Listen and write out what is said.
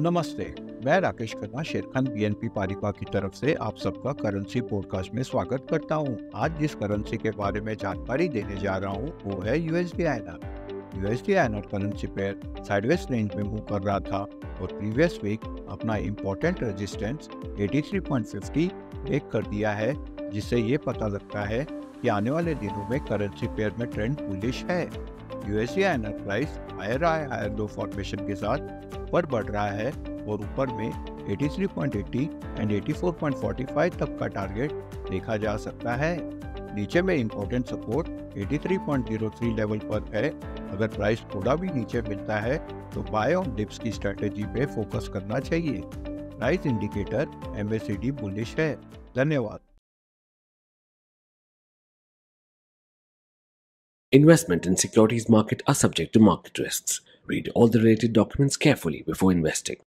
नमस्ते, मैं Rakesh Kumar Sherkhan BNP Paribas की तरफ से आप सबका करेंसी पॉडकास्ट में स्वागत करता हूं। आज जिस करेंसी के बारे में जानकारी देने जा रहा हूं वो है USDINR. USDINR currency pair sideways range में मूव कर रहा था और प्रीवियस वीक अपना इम्पोर्टेंट रेजिस्टेंस 83.50 ब्रेक कर दिया है, जिससे ये पता लगता है कि आने वाले दिनों में करेंसी पेयर में ट्रेंड बुलिश है। USDINR price higher low formation के साथ ऊपर बढ़ रहा है और ऊपर में 83.80 एंड 84.45 तक का टारगेट देखा जा सकता है। नीचे में इम्पोर्टेंट सपोर्ट 83.03 लेवल पर है। अगर प्राइस थोड़ा भी नीचे मिलता है तो बाय ऑन डिप्स की स्ट्रेटेजी पे फोकस करना चाहिए। प्राइस इंडिकेटर MACD बुलिश है। धन्यवाद। Investment in securities market are subject to market risks. Read all the related documents carefully before investing.